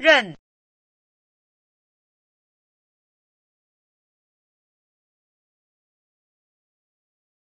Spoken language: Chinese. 任